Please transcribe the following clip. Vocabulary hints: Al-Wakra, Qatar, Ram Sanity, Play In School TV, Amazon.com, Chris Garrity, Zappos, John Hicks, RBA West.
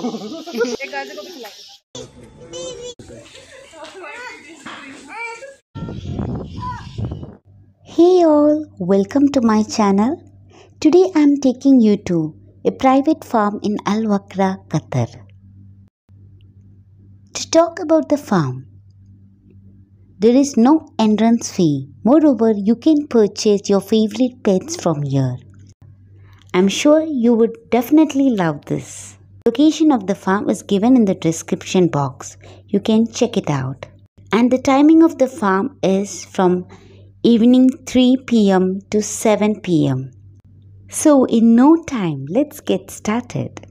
Hey all, welcome to my channel. Today I am taking you to a private farm in Al-Wakra, Qatar. To talk about the farm, there is no entrance fee. Moreover, you can purchase your favorite pets from here. I'm sure you would definitely love this. Location of the farm is given in the description box. You can check it out. And the timing of the farm is from evening 3 p.m. to 7 p.m. So in no time, let's get started.